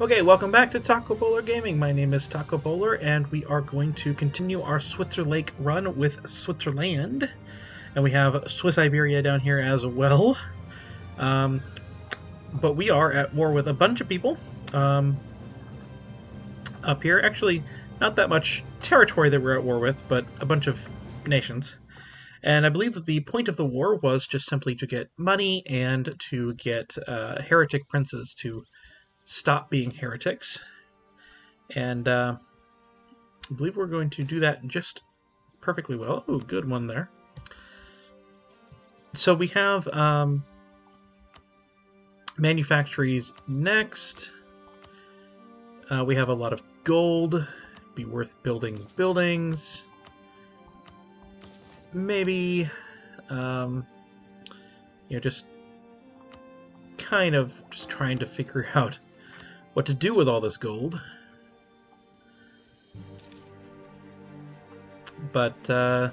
Okay, welcome back to Taco Bowler Gaming. My name is Taco Bowler, and we are going to continue our Switzerlake run with Switzerland. And we have Swiss Iberia down here as well. But we are at war with a bunch of people up here. Actually, not that much territory that we're at war with, but a bunch of nations. And I believe that the point of the war was just simply to get money and to get heretic princes to stop being heretics, and I believe we're going to do that just perfectly well. Oh, good one there. So we have manufactories next. We have a lot of gold. It'd be worth building buildings. Maybe you know, just kind of just trying to figure out what to do with all this gold. But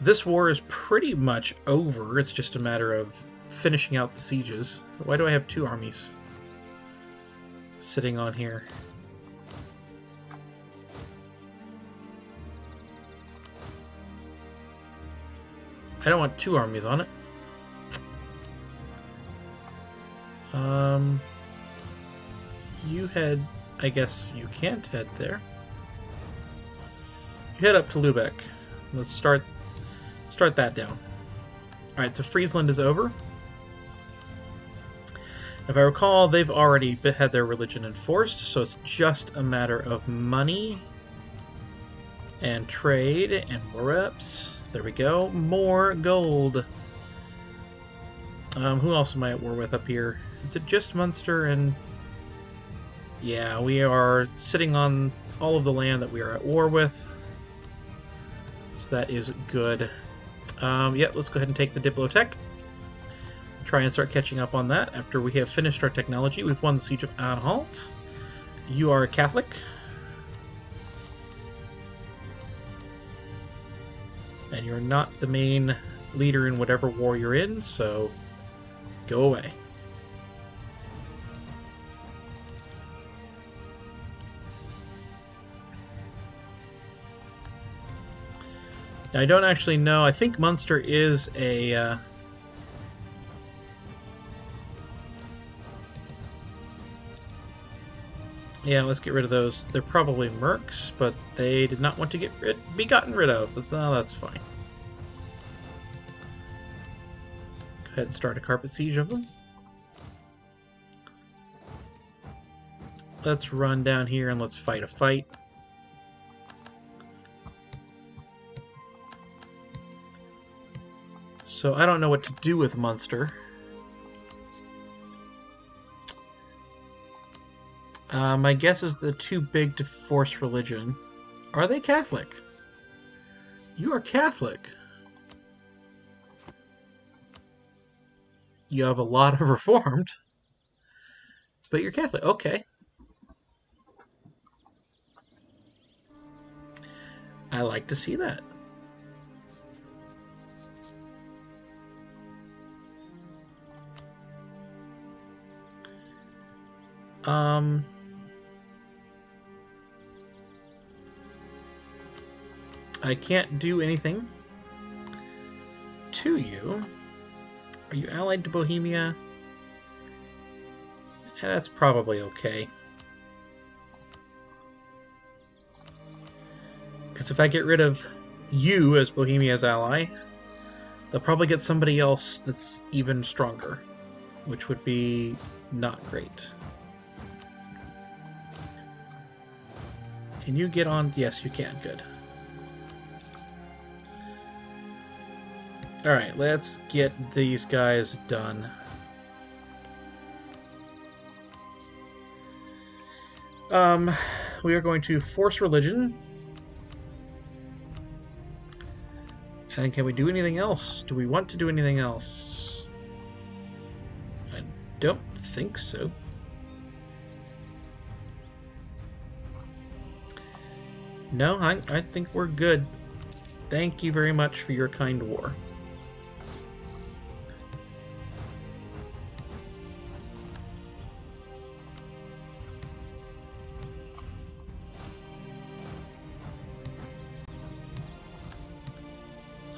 this war is pretty much over. It's just a matter of finishing out the sieges. Why do I have two armies sitting on here? I don't want two armies on it. You head, I guess you can't head there. You head up to Lübeck. Let's start that down. Alright, so Friesland is over. If I recall, they've already had their religion enforced, so it's just a matter of money and trade and more reps. There we go. More gold. Who else am I at war with up here? Is it just Munster and... Yeah, we are sitting on all of the land that we are at war with. So that is good. Yeah, let's go ahead and take the Diplotech. Try and start catching up on that after we have finished our technology. We've won the Siege of Anhalt. You are a Catholic. And you're not the main leader in whatever war you're in, so... Go away. Now, I don't actually know. I think Munster is a... Yeah, let's get rid of those. They're probably mercs, but they did not want to be gotten rid of. But, oh, that's fine. Go ahead and start a carpet siege of them. Let's run down here and let's fight a fight. So I don't know what to do with Munster. My guess is they're too big to force religion. Are they Catholic? You are Catholic. You have a lot of Reformed, but you're Catholic. Okay. I like to see that. I can't do anything to you. Are you allied to Bohemia? Yeah, that's probably okay. Because if I get rid of you as Bohemia's ally, they'll probably get somebody else that's even stronger, which would be not great. Can you get on? Yes, you can. Good. Alright, let's get these guys done. We are going to force religion. And can we do anything else? Do we want to do anything else? I don't think so. No, I think we're good. Thank you very much for your kind war.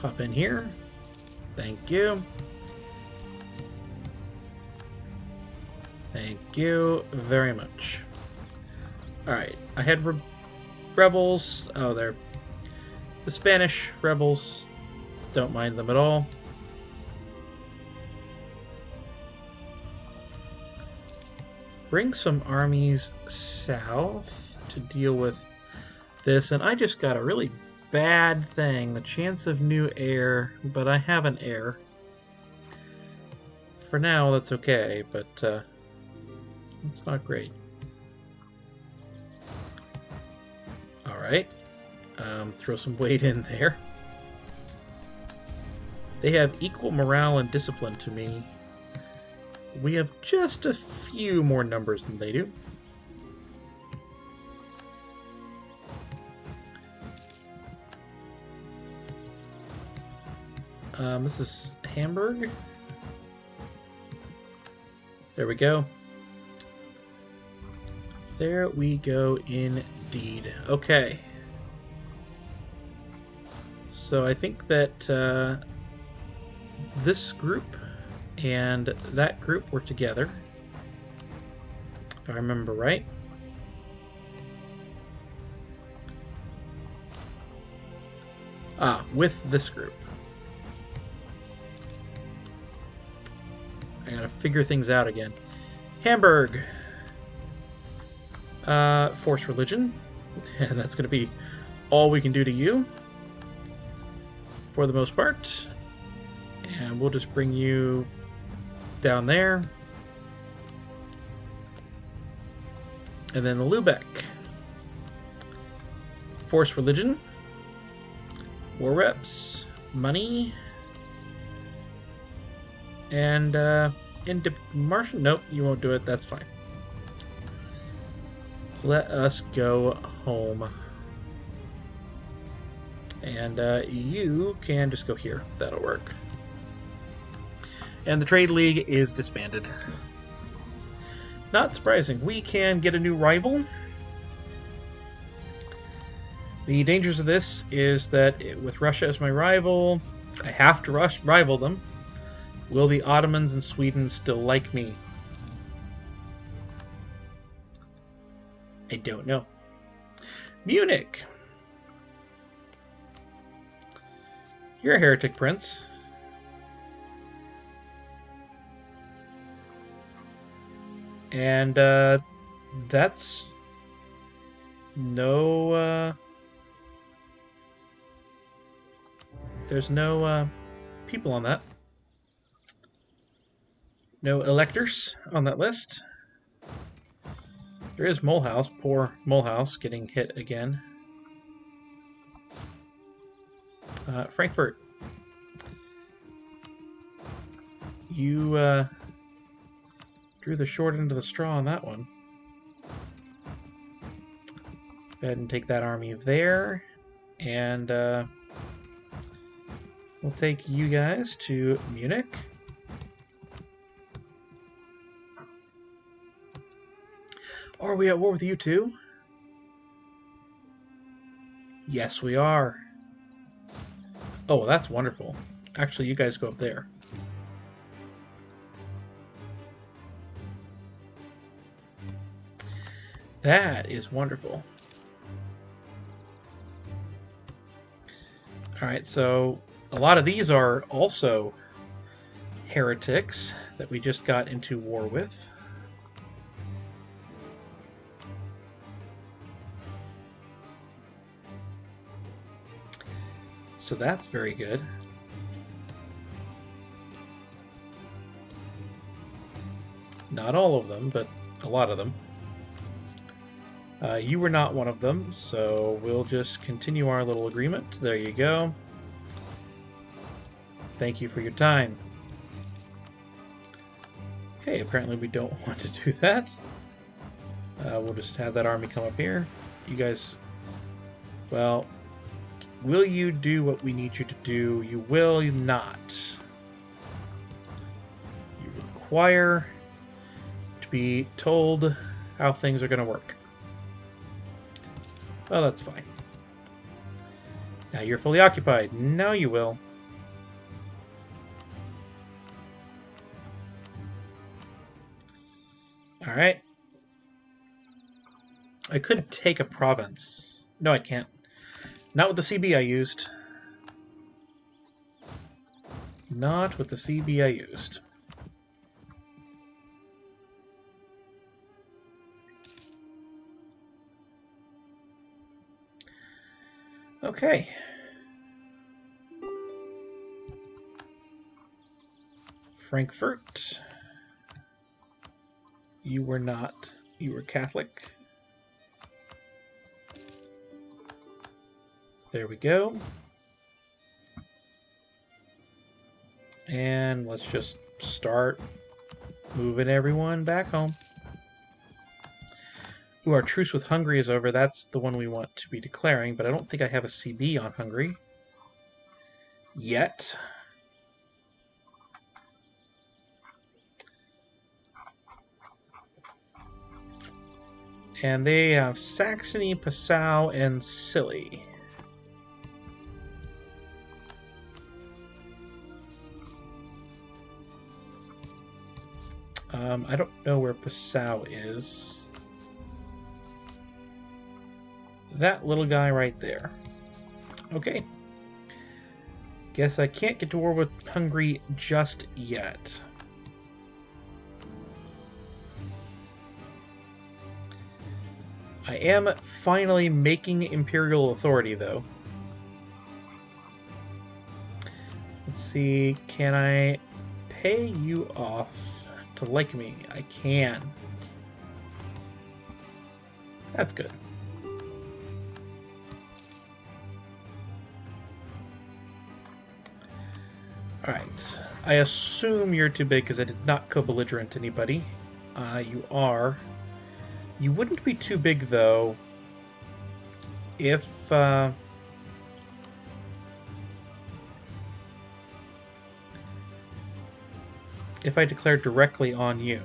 Pop in here. Thank you. Thank you very much. Alright, I had rebels. Oh, they're the Spanish rebels. Don't mind them at all. Bring some armies south to deal with this. And I just got a really bad thing. The chance of new heir, but I have an heir. For now, that's okay, but it's not great. Alright. Throw some weight in there. They have equal morale and discipline to me. We have just a few more numbers than they do. This is Hamburg. There we go. There we go indeed. Okay. So I think that this group and that group were together, if I remember right. Ah, with this group. I gotta figure things out again. Hamburg! Force religion, and that's going to be all we can do to you for the most part, and we'll just bring you down there, and then Lübeck, force religion, war reps, money, and Martian. Nope, you won't do it. That's fine. Let us go home. And you can just go here. That'll work. And the Trade League is disbanded. Not surprising. We can get a new rival. The dangers of this is that with Russia as my rival, I have to rival them. Will the Ottomans and Sweden still like me? I don't know. Munich! You're a heretic, Prince. And, that's... No, There's no, people on that. No electors on that list. There is Mulhouse, poor Mulhouse, getting hit again. Frankfurt. You drew the short end of the straw on that one. Go ahead and take that army there. And we'll take you guys to Munich. Are we at war with you too? Yes, we are. Oh, well, that's wonderful. Actually, you guys go up there. That is wonderful. Alright, so a lot of these are also heretics that we just got into war with. So that's very good. Not all of them, but a lot of them. You were not one of them, so we'll just continue our little agreement. There you go. Thank you for your time. Okay, apparently we don't want to do that. We'll just have that army come up here. You guys... Well... Will you do what we need you to do? You will not. You require to be told how things are going to work. Well, that's fine. Now you're fully occupied. Now you will. All right. I could take a province. No, I can't. Not with the CB I used. Not with the CB I used. Okay. Frankfurt. You were not. You were Catholic. There we go. And let's just start moving everyone back home. Ooh, our truce with Hungary is over. That's the one we want to be declaring, but I don't think I have a CB on Hungary yet. And they have Saxony, Passau, and Scilly. I don't know where Passau is. That little guy right there. Okay. Guess I can't get to war with Hungary just yet. I am finally making imperial authority, though. Let's see, can I pay you off to like me? I can. That's good. Alright, I assume you're too big because I did not co-belligerent anybody. You are. You wouldn't be too big, though, if I declare directly on you.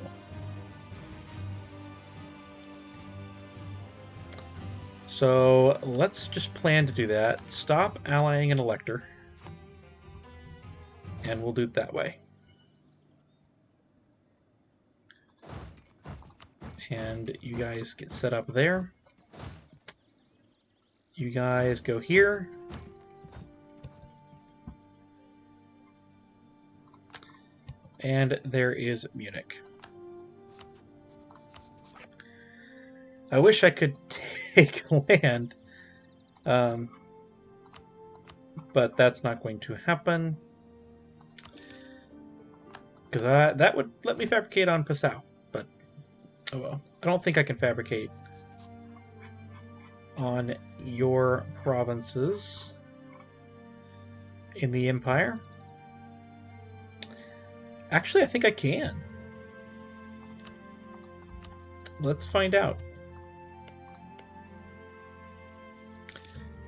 So let's just plan to do that. Stop allying an elector. And we'll do it that way. And you guys get set up there. You guys go here. And there is Munich. I wish I could take land, but that's not going to happen. Because that would let me fabricate on Passau, but oh well. I don't think I can fabricate on your provinces in the Empire. Actually, I think I can. Let's find out.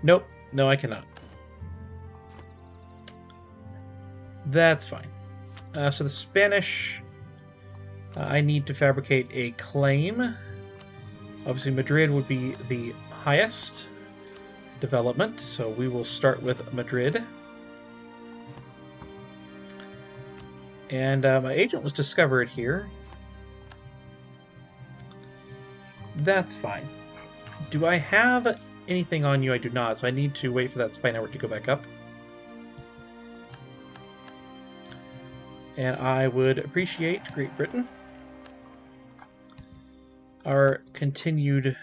Nope. No, I cannot. That's fine. So the Spanish, I need to fabricate a claim. Obviously Madrid would be the highest development, so we will start with Madrid. And my agent was discovered here. That's fine. Do I have anything on you? I do not, so I need to wait for that spy network to go back up. And I would appreciate Great Britain. Our continued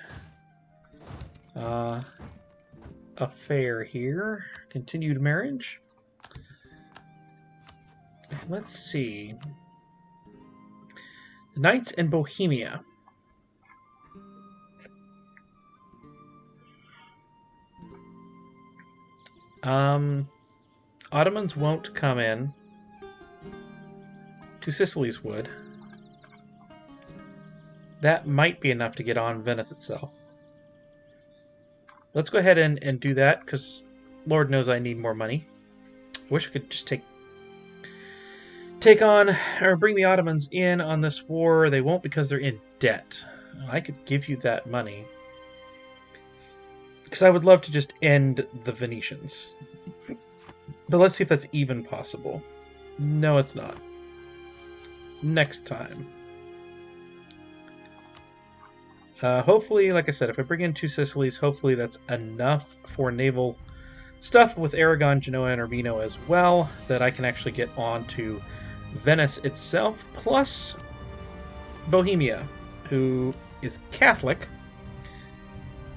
affair here. Continued marriage. And let's see. The Knights and Bohemia. Ottomans won't come in. Two Sicilies would. That might be enough to get on Venice itself. Let's go ahead and do that, because Lord knows I need more money. I wish I could just take on, or bring the Ottomans in on this war. They won't because they're in debt. I could give you that money. Because I would love to just end the Venetians. But let's see if that's even possible. No, it's not. Next time. Hopefully, like I said, if I bring in Two Sicilies, hopefully that's enough for naval stuff with Aragon, Genoa, and Urbino as well, that I can actually get on to Venice itself, plus Bohemia, who is Catholic,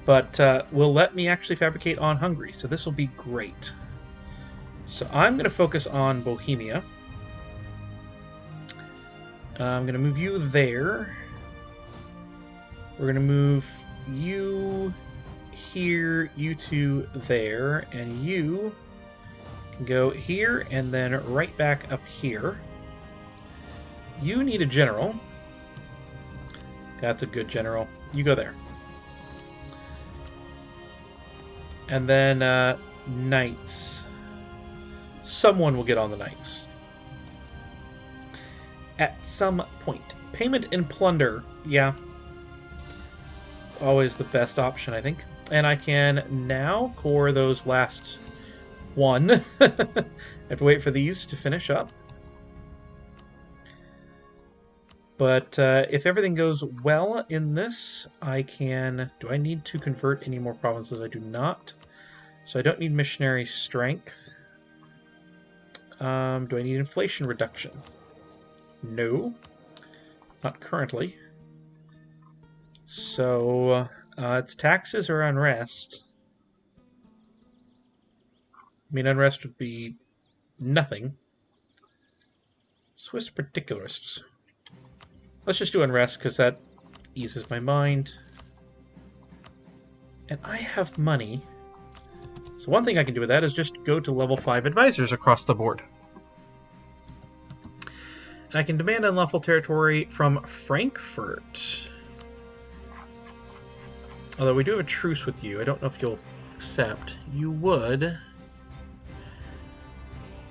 but will let me actually fabricate on Hungary, so this will be great. So I'm going to focus on Bohemia. I'm going to move you there. We're going to move you here, you two there, and you can go here and then right back up here. You need a general. That's a good general. You go there. And then Knights. Someone will get on the Knights. At some point. Payment and plunder. Yeah. It's always the best option, I think. And I can now core those last one. I have to wait for these to finish up. But if everything goes well in this, I can... Do I need to convert any more provinces? I do not. So I don't need missionary strength. Do I need inflation reduction? No. Not currently. So it's taxes or unrest. I mean, unrest would be nothing. Swiss particularists. Let's just do unrest, because that eases my mind. And I have money. So one thing I can do with that is just go to level 5 advisors across the board. And I can demand unlawful territory from Frankfurt. Although we do have a truce with you. I don't know if you'll accept. You would.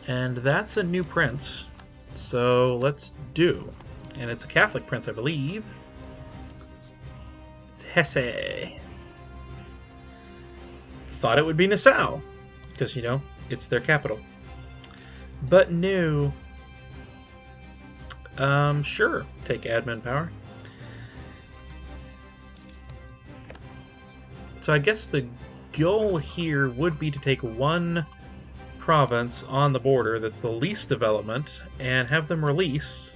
And that's a new prince. So let's do. And it's a Catholic prince, I believe. It's Hesse. Thought it would be Nassau, because, you know, it's their capital. But no. Sure, take admin power. So I guess the goal here would be to take one province on the border that's the least development and have them release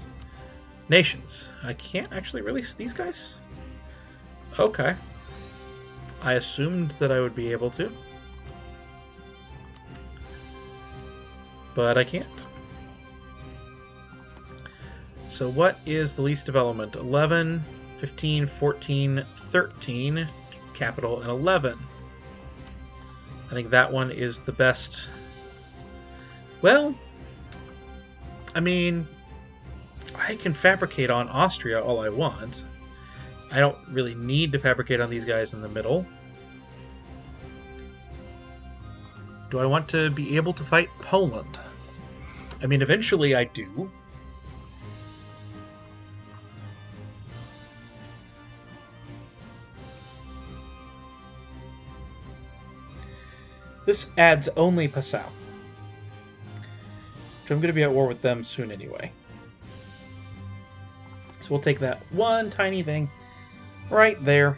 nations. I can't actually release these guys? Okay. I assumed that I would be able to. But I can't. So what is the least development? 11, 15, 14, 13, capital, and 11. I think that one is the best. Well, I mean... I can fabricate on Austria all I want. I don't really need to fabricate on these guys in the middle. Do I want to be able to fight Poland? I mean, eventually I do. This adds only Passau. So I'm going to be at war with them soon anyway. So we'll take that one tiny thing right there.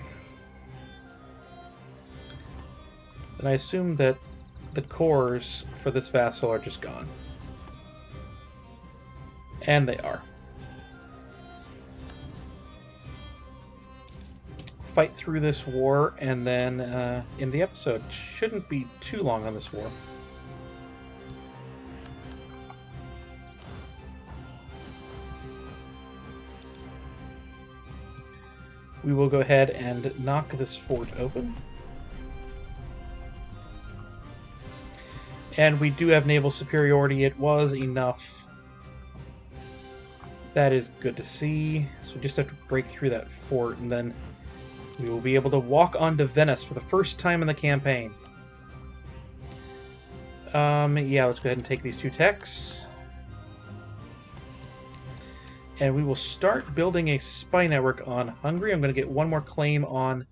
And I assume that the cores for this vassal are just gone. And they are. Fight through this war and then end the episode. Shouldn't be too long on this war. We will go ahead and knock this fort open. And we do have naval superiority. It was enough. That is good to see. So we just have to break through that fort, and then we will be able to walk onto Venice for the first time in the campaign. Yeah, let's go ahead and take these two techs. And we will start building a spy network on Hungary. I'm going to get one more claim on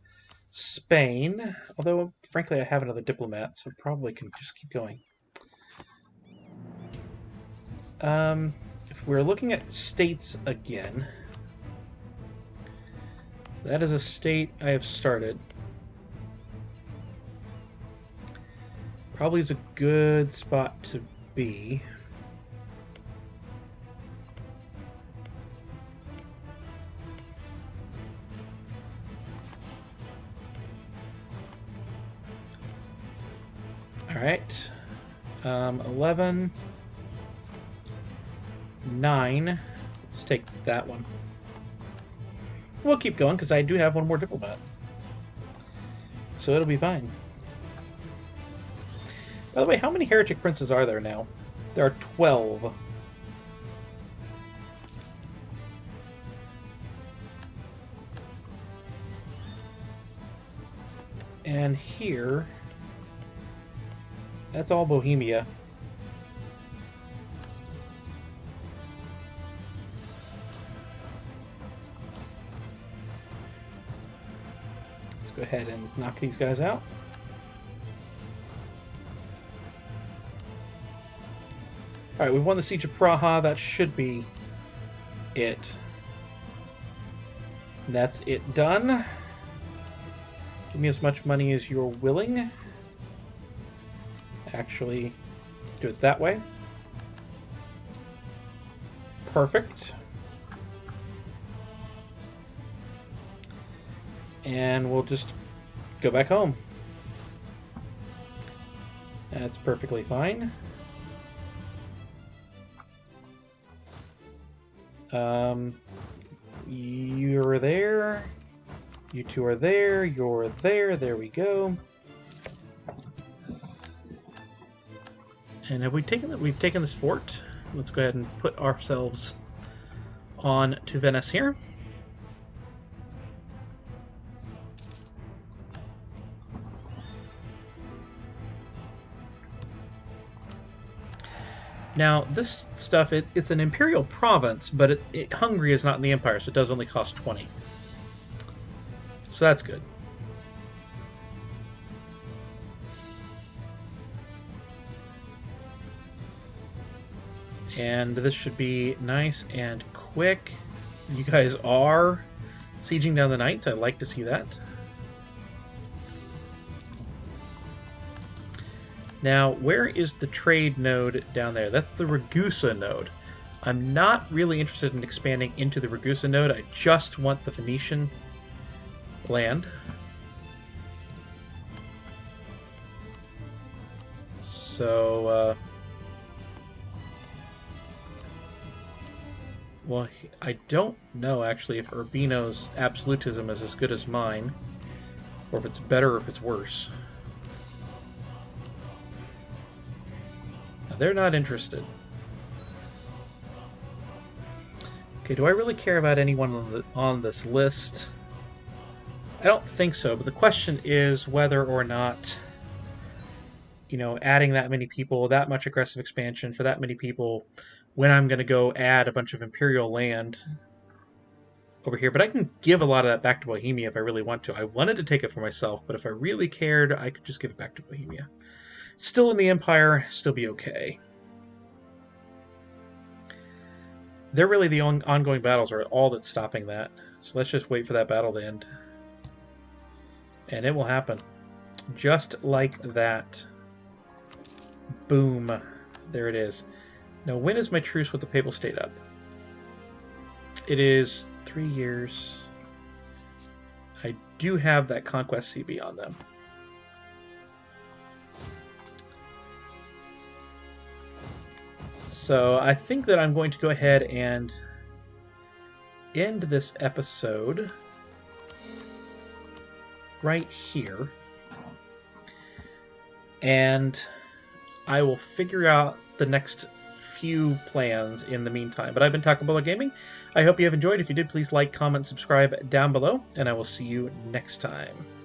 Spain. Although, frankly, I have another diplomat, so probably can just keep going. If we're looking at states again, That is a state I have started. Probably is a good spot to be. All right, 11, 9, let's take that one. We'll keep going because I do have one more diplomat, so it'll be fine. By the way, how many heretic princes are there now? There are 12. And here, that's all Bohemia. Let's go ahead and knock these guys out. All right, we've won the Siege of Praha. That should be it. And that's it done. Give me as much money as you're willing. Actually, do it that way. Perfect. And we'll just go back home. That's perfectly fine. You're there, you two are there, you're there we go. And have we taken that? We've taken this fort. Let's go ahead and put ourselves on to Venice here. Now, this stuff, it's an imperial province, but Hungary is not in the empire, so it does only cost 20. So that's good. And this should be nice and quick. You guys are sieging down the Knights. I like to see that. Now, where is the trade node down there? That's the Ragusa node. I'm not really interested in expanding into the Ragusa node. I just want the Venetian land. So, well, I don't know, actually, if Urbino's absolutism is as good as mine, or if it's better or if it's worse. They're not interested. Okay, do I really care about anyone on this list? I don't think so, but the question is whether or not, you know, adding that many people, that much aggressive expansion for that many people, when I'm going to go add a bunch of imperial land over here. But I can give a lot of that back to Bohemia if I really want to. I wanted to take it for myself, but if I really cared, I could just give it back to Bohemia. Still in the empire, still be okay. They're really the ongoing battles are all that's stopping that. So let's just wait for that battle to end. And it will happen. Just like that. Boom. There it is. Now, when is my truce with the Papal State up? It is 3 years. I do have that conquest CB on them. So I think that I'm going to go ahead and end this episode right here. And I will figure out the next few plans in the meantime. But I've been Taco Bowler Gaming. I hope you have enjoyed. If you did, please like, comment, subscribe down below. And I will see you next time.